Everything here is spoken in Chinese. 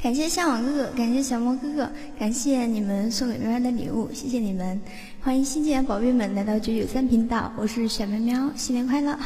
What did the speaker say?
感谢向往哥哥，感谢小魔哥哥，感谢你们送给喵喵的礼物，谢谢你们！欢迎新进来宝贝们来到993频道，我是小喵喵，新年快乐！